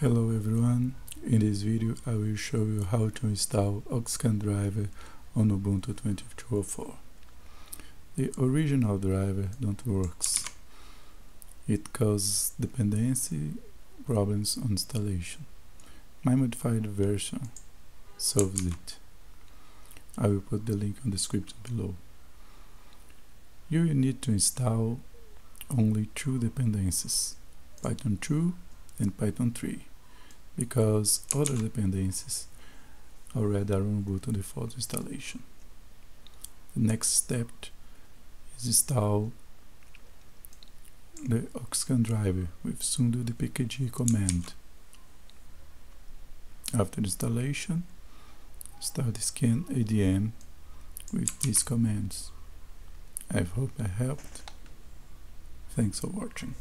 Hello everyone, in this video I will show you how to install Oki Scan driver on Ubuntu 22.04. The original driver don't works. It causes dependency problems on installation. My modified version solves it. I will put the link on the description below. You will need to install only two dependencies, Python 2 and Python 3, because other dependencies already are on Ubuntu default installation. The next step is install the Oki Scan driver with sudo dpkg command. After installation, start scan ADM with these commands. I hope I helped. Thanks for watching.